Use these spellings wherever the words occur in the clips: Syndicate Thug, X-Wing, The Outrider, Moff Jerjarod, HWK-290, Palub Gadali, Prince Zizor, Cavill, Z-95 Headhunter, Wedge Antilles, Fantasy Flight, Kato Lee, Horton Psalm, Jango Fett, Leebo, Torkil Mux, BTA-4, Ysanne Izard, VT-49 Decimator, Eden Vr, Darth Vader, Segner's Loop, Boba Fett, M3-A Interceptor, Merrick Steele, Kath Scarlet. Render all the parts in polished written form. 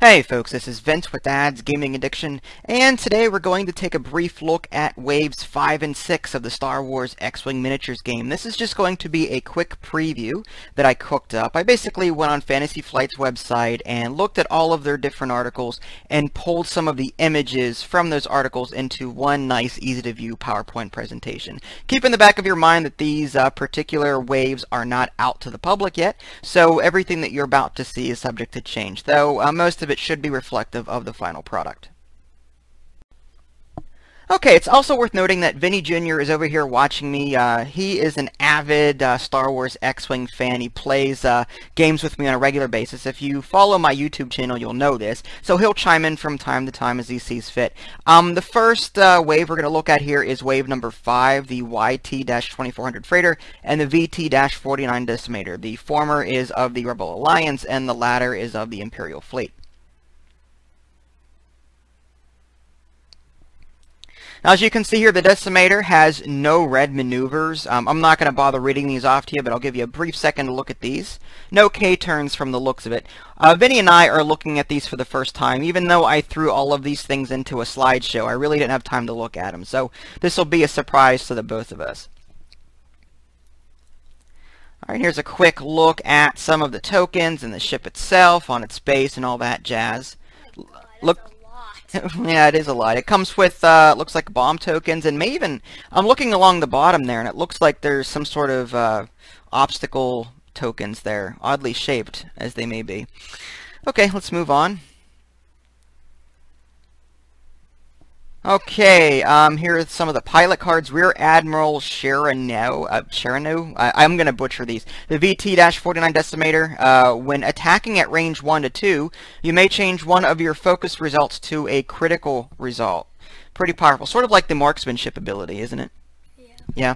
Hey folks, this is Vince with Dad's Gaming Addiction, and today we're going to take a brief look at Waves 5 and 6 of the Star Wars X-Wing Miniatures game. This is just going to be a quick preview that I cooked up. I basically went on Fantasy Flight's website and looked at all of their different articles and pulled some of the images from those articles into one nice, easy-to-view PowerPoint presentation. Keep in the back of your mind that these particular waves are not out to the public yet, so everything that you're about to see is subject to change, though most of it should be reflective of the final product. Okay, it's also worth noting that Vinny Jr. is over here watching me. He is an avid Star Wars X-Wing fan. He plays games with me on a regular basis. If you follow my YouTube channel, you'll know this. So he'll chime in from time to time as he sees fit. The first wave we're going to look at here is wave number 5, the YT-2400 Freighter, and the VT-49 Decimator. The former is of the Rebel Alliance, and the latter is of the Imperial Fleet. Now, as you can see here, the Decimator has no red maneuvers. I'm not going to bother reading these off to you, but I'll give you a brief second to look at these. No K-turns from the looks of it. Vinny and I are looking at these for the first time. Even though I threw all of these things into a slideshow, I really didn't have time to look at them. So this will be a surprise to the both of us. All right, here's a quick look at some of the tokens and the ship itself on its base and all that jazz. Look. Yeah, it is a lot. It comes with, looks like bomb tokens, and may even, I'm looking along the bottom there, and it looks like there's some sort of obstacle tokens there, oddly shaped as they may be. Okay, let's move on. Okay, here are some of the pilot cards. Rear Admiral Chiraneau. I'm going to butcher these. The VT-49 Decimator. When attacking at range 1 to 2, you may change one of your focus results to a critical result. Pretty powerful. Sort of like the marksmanship ability, isn't it? Yeah.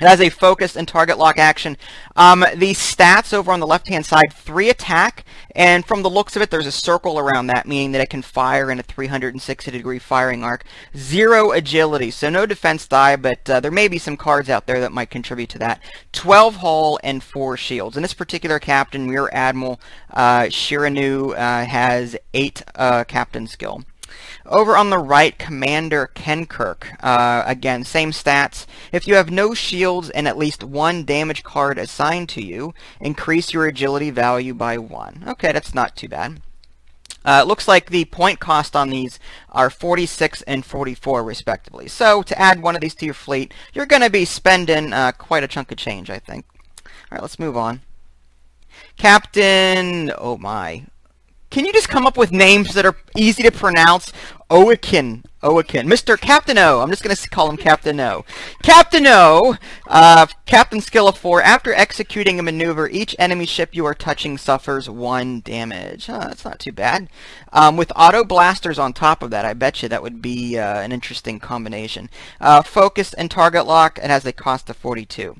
It has a focus and target lock action. The stats over on the left-hand side, 3 attack, and from the looks of it, there's a circle around that, meaning that it can fire in a 360-degree firing arc. 0 agility, so no defense die, but there may be some cards out there that might contribute to that. 12 hull and 4 shields. And this particular captain, Rear Admiral Chiraneau, has 8 captain skill. Over on the right, Commander Kenkirk. Again, same stats. If you have no shields and at least one damage card assigned to you, increase your agility value by 1. Okay, that's not too bad. It looks like the point cost on these are 46 and 44 respectively. So to add one of these to your fleet, you're going to be spending quite a chunk of change, I think. All right, let's move on. Captain... oh my... can you just come up with names that are easy to pronounce? Oaken. Mr. Captain O. I'm just going to call him Captain O. Captain O, Captain Skill of 4. After executing a maneuver, each enemy ship you are touching suffers 1 damage. Oh, that's not too bad. With auto blasters on top of that, I bet you that would be an interesting combination. Focus and target lock. It has a cost of 42.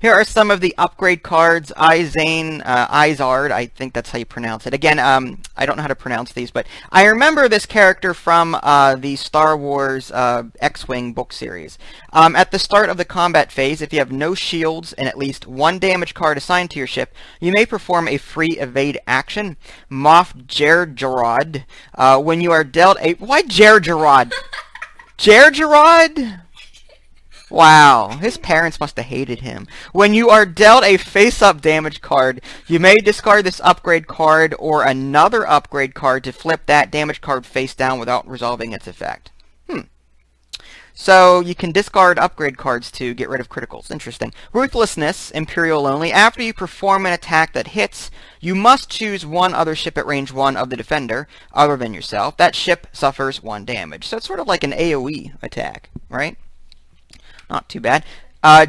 Here are some of the upgrade cards. Ysanne Izard, I think that's how you pronounce it. Again, I don't know how to pronounce these, but I remember this character from the Star Wars X-Wing book series. At the start of the combat phase, if you have no shields and at least 1 damage card assigned to your ship, you may perform a free evade action. Moff Jerjarod, when you are dealt a... why Jerjarod? Jerjarod? Wow, his parents must have hated him. When you are dealt a face-up damage card, you may discard this upgrade card or another upgrade card to flip that damage card face down without resolving its effect. So you can discard upgrade cards to get rid of criticals. Interesting. Ruthlessness, Imperial only. After you perform an attack that hits, you must choose one other ship at range 1 of the defender, other than yourself. That ship suffers 1 damage. So it's sort of like an AoE attack, right? Not too bad.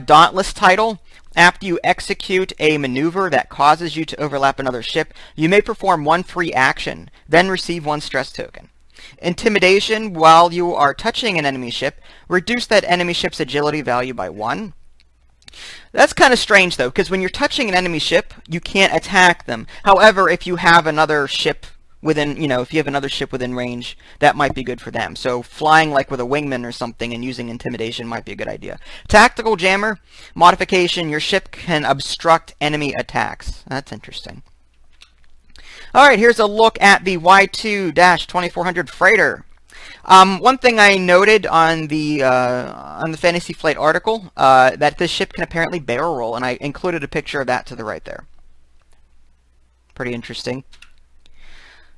Dauntless title. After you execute a maneuver that causes you to overlap another ship, you may perform 1 free action, then receive 1 stress token. Intimidation. While you are touching an enemy ship, reduce that enemy ship's agility value by 1. That's kind of strange, though, because when you're touching an enemy ship, you can't attack them. However, if you have another ship within, if you have another ship within range, that might be good for them. So flying like with a wingman or something and using intimidation might be a good idea. Tactical jammer modification: your ship can obstruct enemy attacks. That's interesting. Alright, here's a look at the Y-2400 Freighter. One thing I noted on the Fantasy Flight article, that this ship can apparently barrel roll, and I included a picture of that to the right there. Pretty interesting.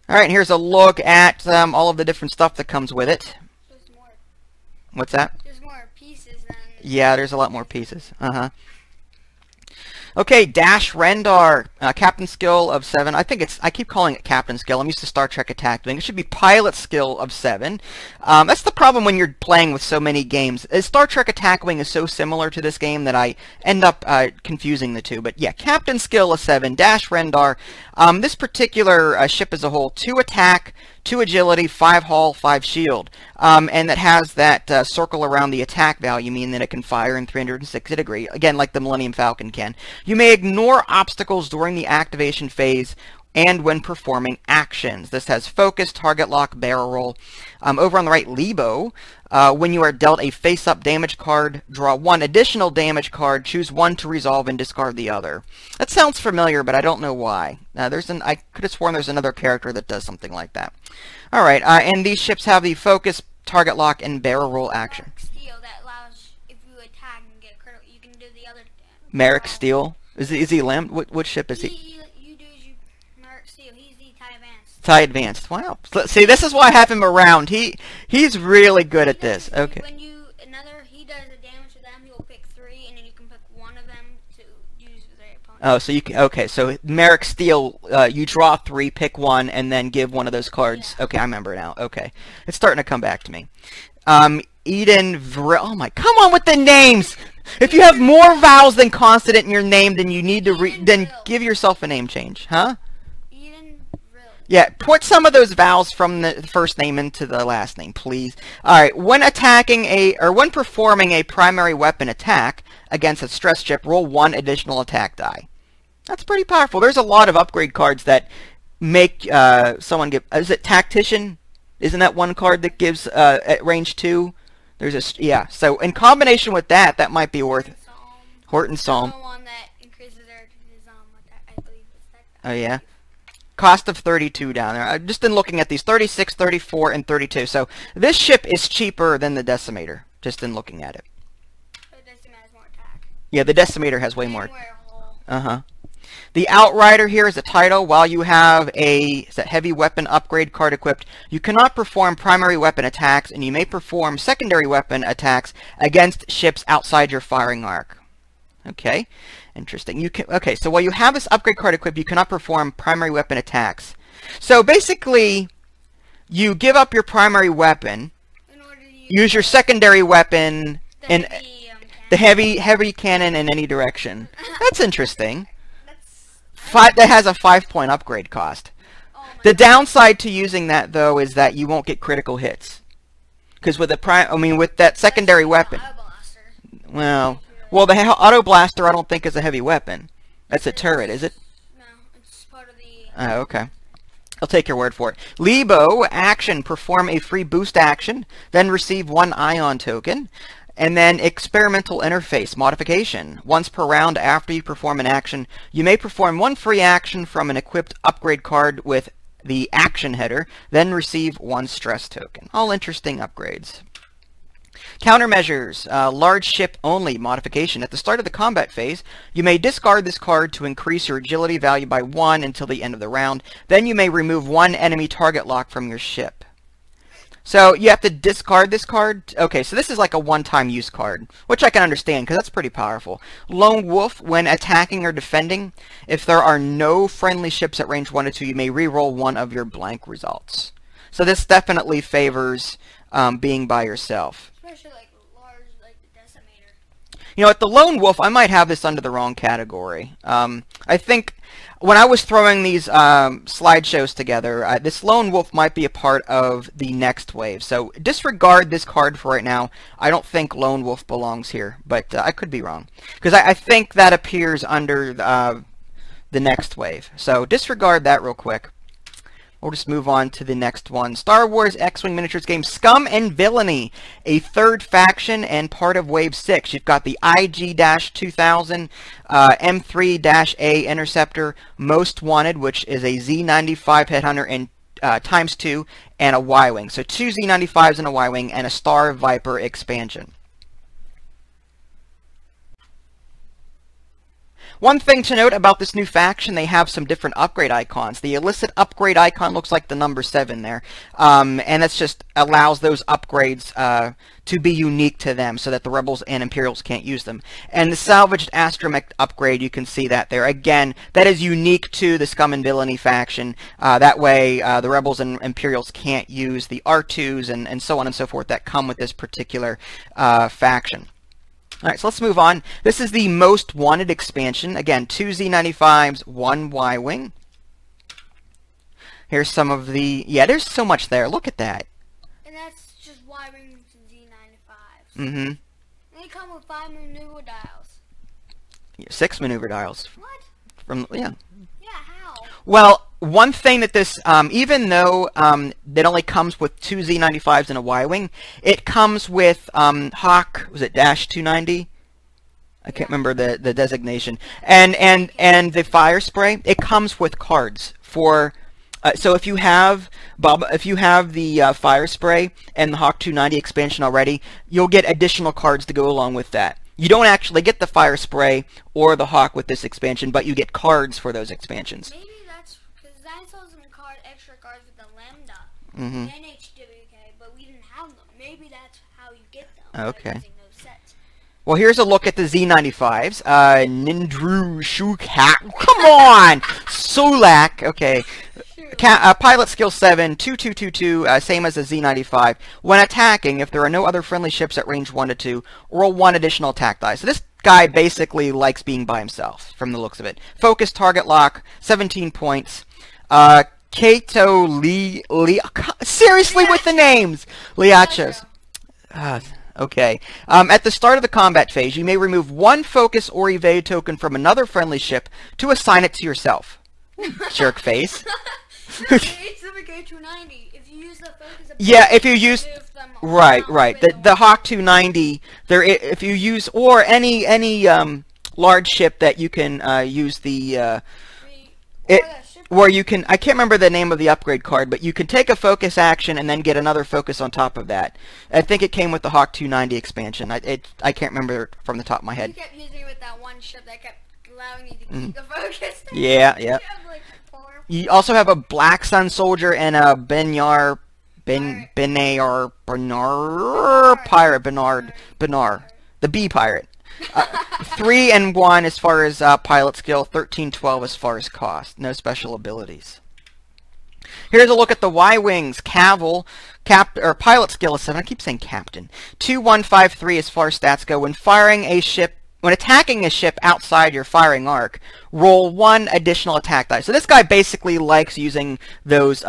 Alright, here's a look at all of the different stuff that comes with it. There's more. What's that? There's more pieces than... Yeah, there's a lot more pieces. Uh-huh. Okay, Dash Rendar, Captain Skill of 7. I think it's, I keep calling it Captain Skill. I'm used to Star Trek Attack Wing. It should be Pilot Skill of 7. That's the problem when you're playing with so many games. Star Trek Attack Wing is so similar to this game that I end up confusing the two. But yeah, Captain Skill of 7, Dash Rendar. This particular ship as a whole, 2 attack, 2 agility, 5 hull, 5 shield. And that has that circle around the attack value, meaning that it can fire in 360 degree, again like the Millennium Falcon can. You may ignore obstacles during the activation phase and when performing actions. This has focus, target lock, barrel roll. Over on the right, Leebo. When you are dealt a face-up damage card, draw 1 additional damage card, choose 1 to resolve and discard the other. That sounds familiar, but I don't know why. I could have sworn there's another character that does something like that. Alright, and these ships have the focus, target lock, and barrel roll action. Merrick Steele, that allows, if you attack and get a critical, you can do the other... Merrick Steele? Is he limb? What ship is he? Tie advanced. Wow. See, this is why I have him around. He's really good at this. Okay. When you he does the damage to them, he'll pick 3, and then you can pick 1 of them to use with their opponent. Oh, so you can, okay. So Merrick Steele, you draw 3, pick 1, and then give 1 of those cards. Yeah. Okay, I remember now. Okay, it's starting to come back to me. Eden Vr. Oh my! Come on with the names. If you have more vowels than consonant in your name, then you need to then give yourself a name change, huh? Yeah, put some of those vowels from the first name into the last name, please. Alright, when attacking when performing a primary weapon attack against a stress chip, roll 1 additional attack die. That's pretty powerful. There's a lot of upgrade cards that make someone give... Is it Tactician? Isn't that one card that gives at range 2? There's a... Yeah, so in combination with that, that might be worth... Horton Psalm. Horton Psalm. One that increases their... I believe it's that. Oh, yeah? Cost of 32 down there. I've just been looking at these, 36, 34, and 32. So this ship is cheaper than the Decimator, just in looking at it. The Decimator has more attack. Yeah, the Decimator has way more. Uh-huh. The Outrider here is a title. While you have a heavy weapon upgrade card equipped, you cannot perform primary weapon attacks, and you may perform secondary weapon attacks against ships outside your firing arc. Okay, interesting. Okay, so while you have this upgrade card equipped, you cannot perform primary weapon attacks. So basically, you give up your primary weapon, in order to use your secondary weapon, and the heavy cannon in any direction. That's interesting. That has a 5-point upgrade cost. Oh, the downside to using that though is that you won't get critical hits, because with with that secondary weapon. Well, the auto blaster I don't think is a heavy weapon. That's a turret, is it? No, it's part of the... Oh, okay. I'll take your word for it. Leebo, action, perform a free boost action, then receive 1 ion token, and then experimental interface modification. Once per round after you perform an action, you may perform 1 free action from an equipped upgrade card with the action header, then receive 1 stress token. All interesting upgrades. Countermeasures, large ship only modification. At the start of the combat phase, you may discard this card to increase your agility value by 1 until the end of the round. Then you may remove 1 enemy target lock from your ship. So you have to discard this card. Okay, so this is like a one-time use card, which I can understand because that's pretty powerful. Lone Wolf, when attacking or defending, if there are no friendly ships at range 1 or 2, you may re-roll 1 of your blank results. So this definitely favors being by yourself. Especially like large, like the Decimator. You know, at the Lone Wolf, I might have this under the wrong category. I think when I was throwing these slideshows together, this Lone Wolf might be a part of the next wave. So disregard this card for right now. I don't think Lone Wolf belongs here, but I could be wrong. Because I think that appears under the next wave. So disregard that real quick. We'll just move on to the next one. Star Wars X-Wing Miniatures game Scum and Villainy, a third faction and part of Wave 6. You've got the IG-2000, M3-A Interceptor, Most Wanted, which is a Z-95 Headhunter and ×2, and a Y-Wing. So two Z-95s and a Y-Wing, and a Star Viper expansion. One thing to note about this new faction, they have some different upgrade icons. The illicit upgrade icon looks like the number 7 there, and that's just allows those upgrades to be unique to them so that the Rebels and Imperials can't use them. And the salvaged astromech upgrade, you can see that there. Again, that is unique to the Scum and Villainy faction. That way, the Rebels and Imperials can't use the R2s and so on and so forth that come with this particular faction. Alright, so let's move on. This is the Most Wanted expansion. Again, two Z-95s, one Y-Wing. Here's some of the... Yeah, there's so much there. Look at that. And that's just Y-Wings and Z-95s. Mm-hmm. And they come with 5 maneuver dials. Yeah, 6 maneuver dials. What? From, yeah. Yeah, how? Well, one thing that this... even though it only comes with two Z-95s and a Y-Wing, it comes with Hawk... Was it Dash 290? I can't remember the designation. And the fire spray. It comes with cards for... so if you have the fire spray and the Hawk 290 expansion already, you'll get additional cards to go along with that. You don't actually get the fire spray or the Hawk with this expansion, but you get cards for those expansions. Maybe that's because I saw some extra cards with the Lambda, mm-hmm. and HWK, but we didn't have them. Maybe that's how you get them. Okay. Well, here's a look at the Z-95s. Nindru Shukat. Come on! Sulak. Okay. Pilot skill 7, 2222, same as the Z-95. When attacking, if there are no other friendly ships at range 1 to 2, roll 1 additional attack die. So this guy basically likes being by himself, from the looks of it. Focus, target lock, 17 points. Kato Lee... Seriously, with the names! Liachos. Okay. At the start of the combat phase, you may remove one focus or evade token from another friendly ship to assign it to yourself. Jerk face. No, HWK-290. If you use the focus, yeah, if you use right, the Hawk 290. There, if you use or any large ship that you can use the where you can, I can't remember the name of the upgrade card, but you can take a focus action and then get another focus on top of that. I think it came with the Hawk 290 expansion. I can't remember from the top of my head. You kept using it with that one ship that kept allowing you to keep the focus. Yeah, yeah. You also have a Black Sun Soldier and a Benyar, Benyar, the B pirate. 3 and 1 as far as pilot skill, 13-12 as far as cost. No special abilities. Here's a look at the Y-Wings. Cavill, pilot skill is 7. I keep saying captain. 2-1-5-3 as far as stats go. When firing a ship, when attacking a ship outside your firing arc, roll 1 additional attack die. So this guy basically likes using those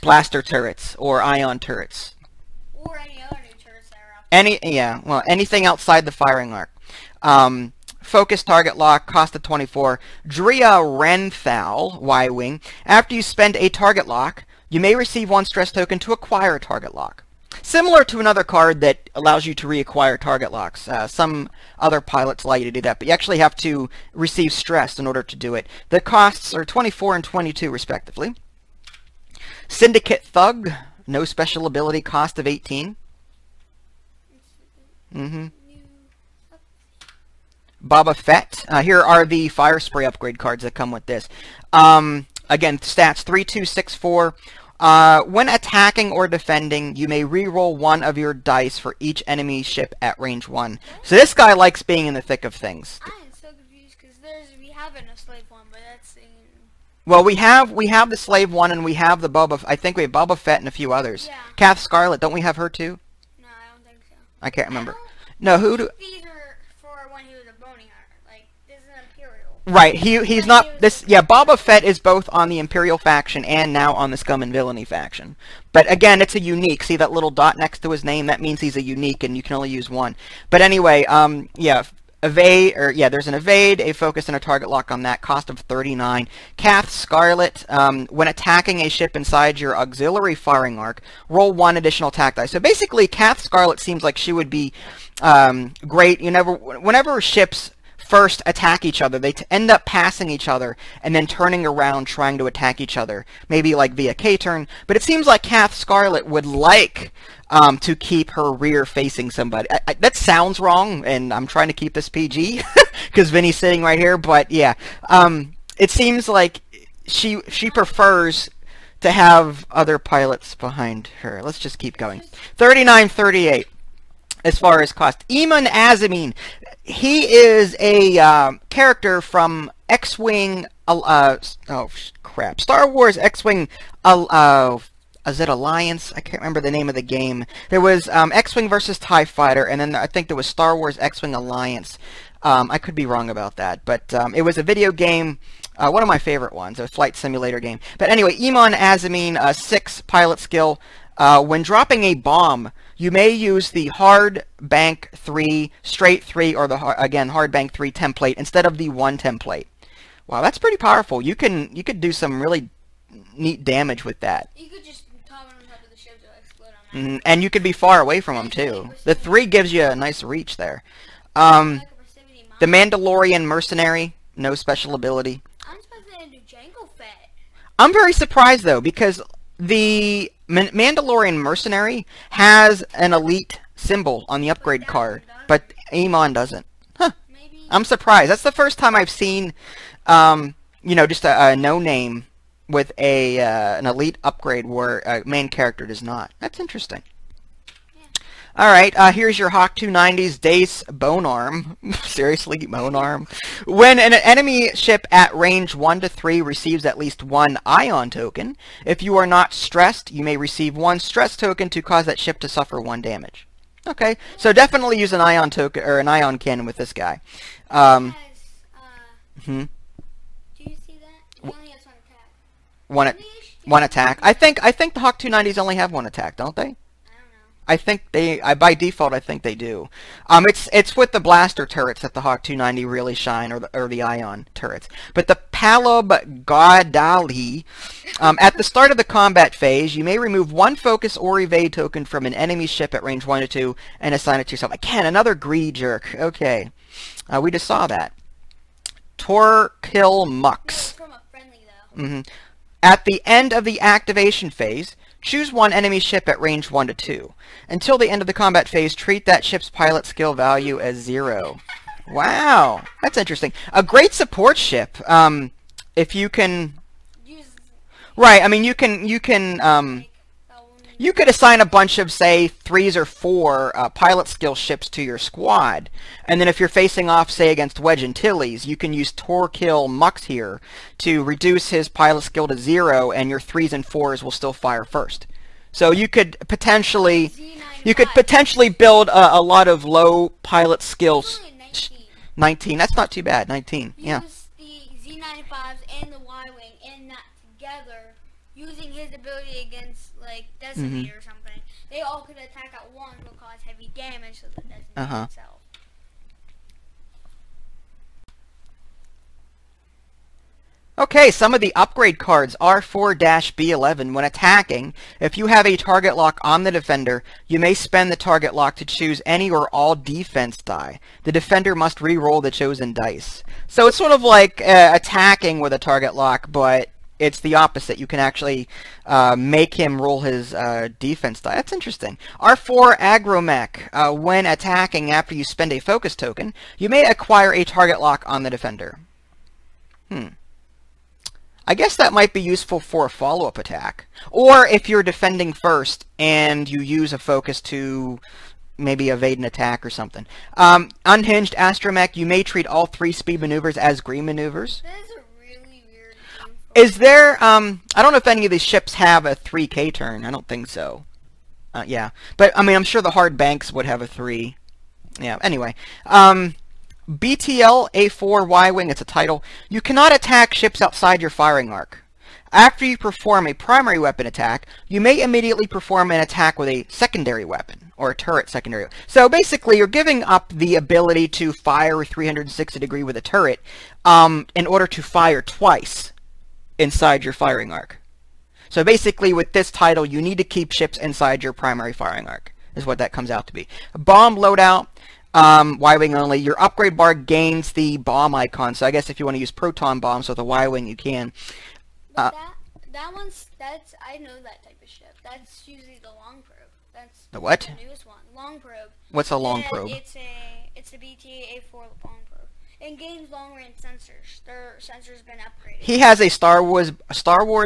blaster turrets or ion turrets. Or any other new turrets that are out there. Yeah, well, anything outside the firing arc. Focus, target lock, cost of 24. Drea Renthal, Y-Wing. After you spend a target lock, you may receive 1 stress token to acquire a target lock. Similar to another card that allows you to reacquire target locks. Some other pilots allow you to do that, but you actually have to receive stress in order to do it. The costs are 24 and 22, respectively. Syndicate Thug, no special ability, cost of 18. Mm-hmm. Boba Fett. Here are the fire spray upgrade cards that come with this. Again, stats 3, 2, 6, 4. When attacking or defending, you may re-roll 1 of your dice for each enemy ship at range 1. So this guy likes being in the thick of things. I'm so confused because we have a slave one, but that's in... Well, we have the slave one, and we have the Boba. I think we have Boba Fett and a few others. Yeah. Kath Scarlet. Don't we have her too? No, I don't think so. I can't remember. No, who do? Right, he's not this. Yeah, Boba Fett is both on the Imperial faction and now on the Scum and Villainy faction. But again, it's a unique. See that little dot next to his name? That means he's a unique, and you can only use 1. But anyway, yeah, evade, or yeah, there's an evade, a focus, and a target lock on that, cost of 39. Kath Scarlet, when attacking a ship inside your auxiliary firing arc, roll 1 additional attack die. So basically, Kath Scarlet seems like she would be great. You never, whenever ships first attack each other, they end up passing each other and then turning around trying to attack each other, maybe like via K-turn, but it seems like Kath Scarlet would like to keep her rear facing somebody. That sounds wrong, and I'm trying to keep this PG because Vinny's sitting right here, but yeah, it seems like she prefers to have other pilots behind her. Let's just keep going. 3938 as far as cost. Emon Azzameen, he is a character from X-Wing, Star Wars X-Wing, is it Alliance? I can't remember the name of the game. There was X-Wing versus TIE Fighter, and then I think there was Star Wars X-Wing Alliance. I could be wrong about that, but it was a video game, one of my favorite ones, a flight simulator game. But anyway, Emon Azzameen, 6 pilot skill. When dropping a bomb, you may use the hard bank 3, straight 3, or hard bank 3 template instead of the 1 template. Wow, that's pretty powerful. You could do some really neat damage with that. You could just top on top of the ship to explode on that. And you could be far away from them too. The 3 gives you a nice reach there. The Mandalorian mercenary, no special ability. I'm supposed to do Jango Fett. I'm very surprised though, because the Mandalorian mercenary has an elite symbol on the upgrade card, but Emon doesn't. Huh. Maybe. I'm surprised. That's the first time I've seen, you know, just a no-name with a an elite upgrade where a main character does not. That's interesting. Yeah. All right, here's your HWK-290's Dace Bone Arm. Seriously, Bone Arm. When an enemy ship at range 1 to 3 receives at least 1 ion token, if you are not stressed, you may receive 1 stress token to cause that ship to suffer 1 damage. Okay, so definitely use an ion token or an ion cannon with this guy. Do you see that? He only has 1 attack. One attack. I think the HWK-290s only have 1 attack, don't they? I think they, by default, I think they do. It's with the blaster turrets that the HWK-290 really shine, or the ion turrets. But the Palub Gadali, at the start of the combat phase, you may remove 1 focus or evade token from an enemy ship at range 1 to 2 and assign it to yourself. Again, another greed jerk. Okay. We just saw that. Torkil Mux. No, from a friendly, though. At the end of the activation phase, choose 1 enemy ship at range 1 to 2. Until the end of the combat phase, treat that ship's pilot skill value as 0. Wow, that's interesting. A great support ship, if you can... Right, I mean, you could assign a bunch of, say, 3s or 4 pilot skill ships to your squad, and then if you're facing off, say, against Wedge Antilles, you can use Torkil Mux here to reduce his pilot skill to 0, and your 3s and 4s will still fire first. So you could potentially build a lot of low pilot skills. 19. That's not too bad. 19. Yeah. Use the Z-95s and the Y-Wing and that together, using his ability against, like, Decimator or something. They all could attack at once and cause heavy damage to the Decimator itself. Okay, some of the upgrade cards are for -B11. When attacking, if you have a target lock on the defender, you may spend the target lock to choose any or all defense die. The defender must re-roll the chosen dice. So it's sort of like attacking with a target lock, but it's the opposite. You can actually make him roll his defense die. That's interesting. R4 Agromech. When attacking after you spend a focus token, you may acquire a target lock on the defender. I guess that might be useful for a follow-up attack. Or if you're defending first and you use a focus to maybe evade an attack or something. Unhinged Astromech. You may treat all 3 speed maneuvers as green maneuvers. Is there, I don't know if any of these ships have a 3K turn. I don't think so. Yeah. But, I mean, I'm sure the hard banks would have a 3. Yeah, anyway. BTL A4 Y-Wing, it's a title. You cannot attack ships outside your firing arc. After you perform a primary weapon attack, you may immediately perform an attack with a secondary weapon or a turret secondary. So basically, you're giving up the ability to fire 360 degree with a turret in order to fire twice inside your firing arc. So basically, with this title, you need to keep ships inside your primary firing arc, is what that comes out to be. A bomb loadout, Y-Wing only. Your upgrade bar gains the bomb icon, so I guess if you want to use proton bombs with a Y-Wing, you can. That's, I know that type of ship. That's usually the long probe. That's the what? The newest one. Long probe. What's a long probe? It's a BTA-4 long probe. And games long-range sensors. Their sensors been upgraded. He has a Star Wars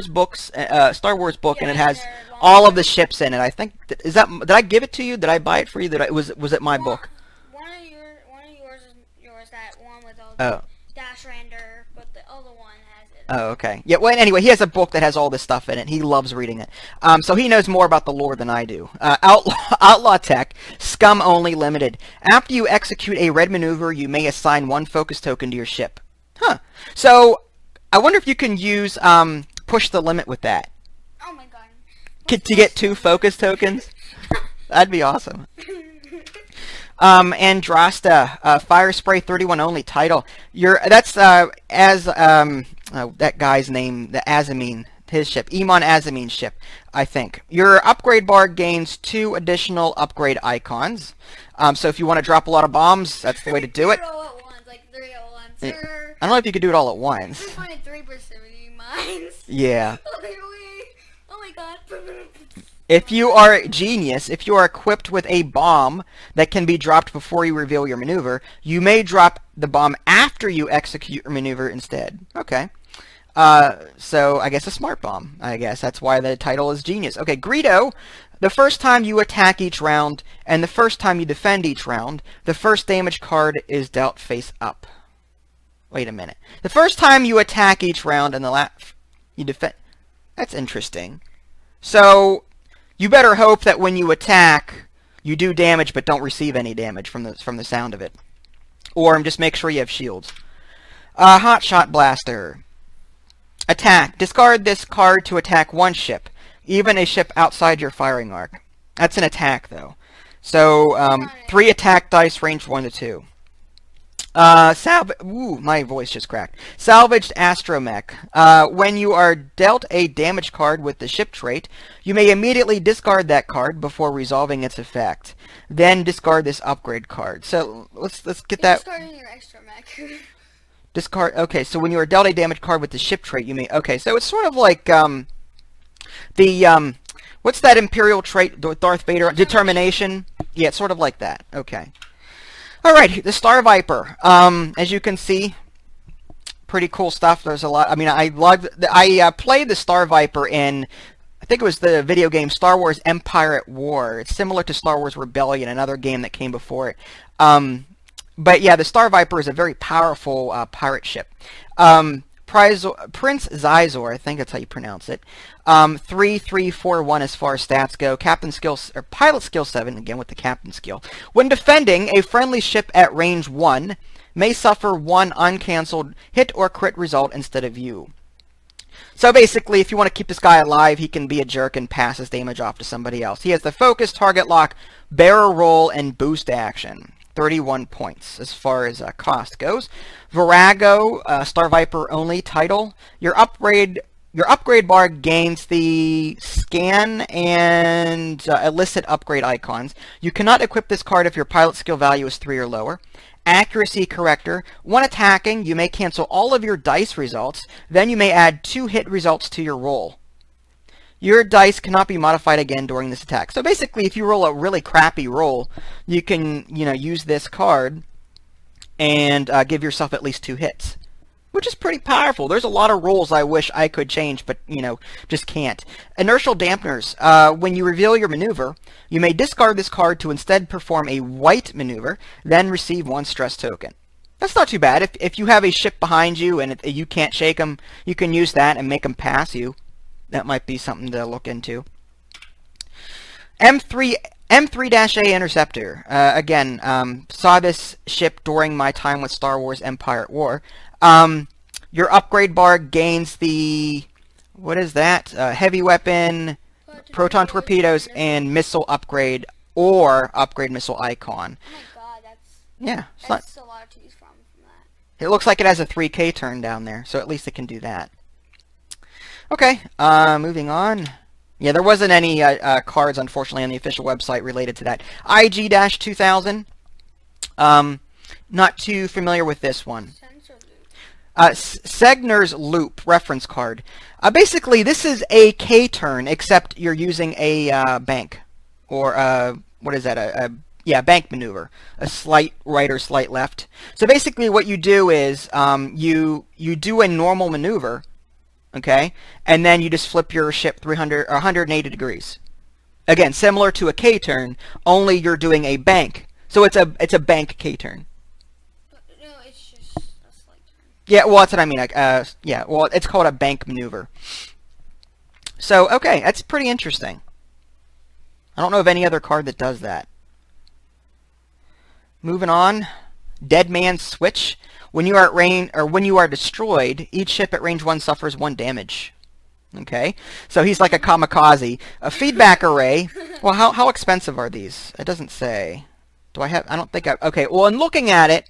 book, yeah, and it has all of the ships in it. I think is that did I give it to you? Did I buy it for you? Was it my book? One of yours is yours. That one with all the Dash Rendar, but the other one has it. Oh, okay. Yeah. Well, anyway, he has a book that has all this stuff in it. He loves reading it. So he knows more about the lore than I do. Outlaw Tech, Scum Only Limited. After you execute a red maneuver, you may assign one focus token to your ship. Huh. So, I wonder if you can use Push the Limit with that. Oh my god. To get 2 focus tokens? That'd be awesome. Andrasta, Fire Spray 31 only title. That guy's name, the Azzameen. His ship, Emon Azzameen's ship, I think. Your upgrade bar gains 2 additional upgrade icons. So if you want to drop a lot of bombs, that's the way to do it. I don't know if you could do it all at once. There's only 3 proximity mines. Yeah. Oh my god. If you are a genius, if you are equipped with a bomb that can be dropped before you reveal your maneuver, you may drop the bomb after you execute your maneuver instead. Okay. So I guess a smart bomb. I guess that's why the title is genius. Okay, Greedo, the first time you attack each round and the first time you defend each round, the first damage card is dealt face up. Wait a minute. The first time you attack each round and the last you defend. That's interesting. So you better hope that when you attack, you do damage but don't receive any damage from the sound of it, or just make sure you have shields. Hot Shot Blaster. Attack. Discard this card to attack one ship, even a ship outside your firing arc. That's an attack, though. So, 3 attack dice, range 1 to 2. Ooh, my voice just cracked. Salvaged Astromech. When you are dealt a damage card with the ship trait, you may immediately discard that card before resolving its effect. Then discard this upgrade card. So, let's get that. Discarding your Astromech. Discard. Okay, so when you are dealt a damage card with the ship trait, you may. Okay, so it's sort of like what's that Imperial trait? Darth Vader determination. Yeah, it's sort of like that. Okay. All right, the Star Viper. As you can see, pretty cool stuff. There's a lot. I mean, I played the Star Viper in. I think it was the video game Star Wars Empire at War. It's similar to Star Wars Rebellion, another game that came before it. But yeah, the Star Viper is a very powerful pirate ship. Prince Zizor, I think that's how you pronounce it. 3-3-4-1 as far as stats go. Captain skill or pilot skill 7 again with the captain skill. When defending, a friendly ship at range 1 may suffer 1 uncancelled hit or crit result instead of you. So basically, if you want to keep this guy alive, he can be a jerk and pass his damage off to somebody else. He has the focus, target lock, barrel roll, and boost action. 31 points as far as cost goes. Virago, Star Viper only title. Your upgrade bar gains the scan and illicit upgrade icons. You cannot equip this card if your pilot skill value is 3 or lower. Accuracy corrector. When attacking, you may cancel all of your dice results. Then you may add 2 hit results to your roll. Your dice cannot be modified again during this attack. So basically, if you roll a really crappy roll, you can, you know, use this card and give yourself at least 2 hits, which is pretty powerful. There's a lot of rolls I wish I could change, but, you know, just can't. Inertial Dampeners. When you reveal your maneuver, you may discard this card to instead perform a white maneuver, then receive 1 stress token. That's not too bad. If you have a ship behind you and you can't shake them, you can use that and make them pass you. That might be something to look into. M3-A Interceptor. Again, saw this ship during my time with Star Wars Empire at War. Your upgrade bar gains the... What is that? Heavy weapon, proton torpedoes, and missile upgrade or upgrade missile icon. Oh my god, that's a lot to choose from that. It looks like it has a 3K turn down there, so at least it can do that. Okay, moving on. Yeah, there wasn't any cards, unfortunately, on the official website related to that. IG-2000. Not too familiar with this one. Segner's Loop reference card. Basically, this is a K-turn, except you're using a bank. Or, what is that? Yeah, bank maneuver. A slight right or slight left. So basically what you do is you do a normal maneuver. Okay, and then you just flip your ship 300 or 180 degrees. Again, similar to a K turn, only you're doing a bank. So it's a bank K turn. But no, it's just a slight turn. Yeah, well that's what I mean. Yeah, well it's called a bank maneuver. So okay, that's pretty interesting. I don't know of any other card that does that. Moving on, Dead Man's Switch. When you are at range, or when you are destroyed, each ship at range 1 suffers 1 damage. Okay, so he's like a kamikaze. A feedback array. Well, how expensive are these? It doesn't say. Do I have? I don't think I. Okay. Well, in looking at it,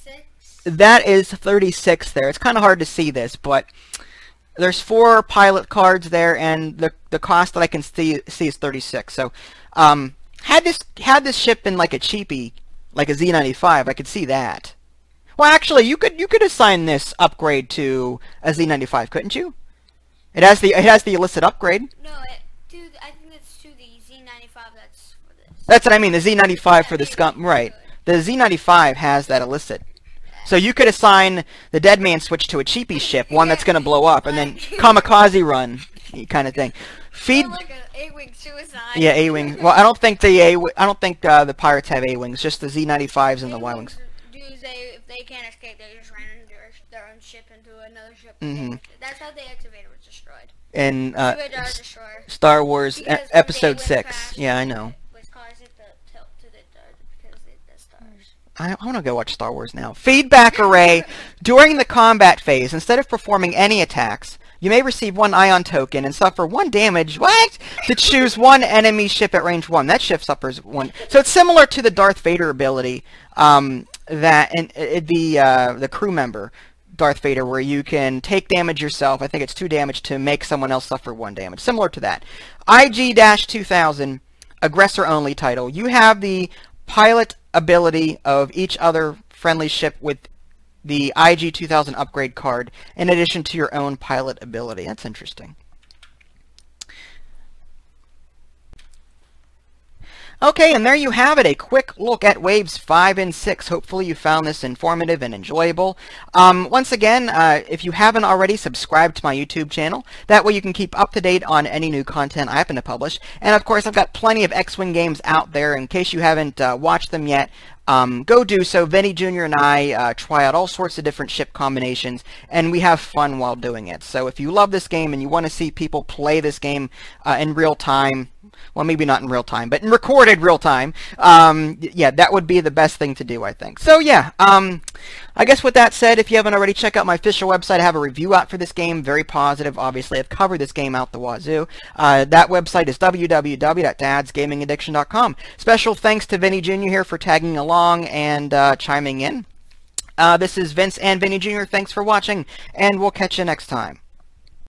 36. That is 36 there. It's kind of hard to see this, but there's 4 pilot cards there, and the cost that I can see is 36. So, had this ship been like a cheapie, like a Z-95, I could see that. Well, actually, you could assign this upgrade to a Z-95, couldn't you? It has the illicit upgrade. No, I think it's to the Z-95 that's for this. That's what I mean. The Z-95 for the scum, right? The Z-95 has that illicit, so you could assign the Dead Man Switch to a cheapy ship, one that's going to blow up, and then kamikaze run kind of thing. Feed. Like an A-Wing suicide. Yeah, A-Wing. Well, I don't think the pirates have A-Wings. Just the Z-95s and the Y-Wings. If they can't escape, they just ran their own ship into another ship. Mm-hmm. That's how the Activator was destroyed. And Star Wars Episode 6. Yeah, I know. Which caused it to tilt to the dirt because of the stars. I want to go watch Star Wars now. Feedback array. During the combat phase, instead of performing any attacks, you may receive 1 ion token and suffer 1 damage. What? To choose 1 enemy ship at range 1. That ship suffers 1. So it's similar to the Darth Vader ability. The crew member, Darth Vader, where you can take damage yourself. I think it's 2 damage to make someone else suffer 1 damage. Similar to that. IG-2000, aggressor only title. You have the pilot ability of each other friendly ship with the IG-2000 upgrade card, in addition to your own pilot ability. That's interesting. Okay, and there you have it, a quick look at Waves 5 and 6. Hopefully you found this informative and enjoyable. Once again, if you haven't already, subscribe to my YouTube channel. That way you can keep up to date on any new content I happen to publish. And of course, I've got plenty of X-Wing games out there. In case you haven't watched them yet, go do so. Vinny Jr. and I try out all sorts of different ship combinations, and we have fun while doing it. So if you love this game and you want to see people play this game in real time, well, maybe not in real time, but in recorded real time. Yeah, that would be the best thing to do, I think. So, yeah, I guess with that said, if you haven't already, check out my official website. I have a review out for this game. Very positive, obviously. I've covered this game out the wazoo. That website is www.dadsgamingaddiction.com. Special thanks to Vinny Jr. here for tagging along and chiming in. This is Vince and Vinny Jr. Thanks for watching, and we'll catch you next time.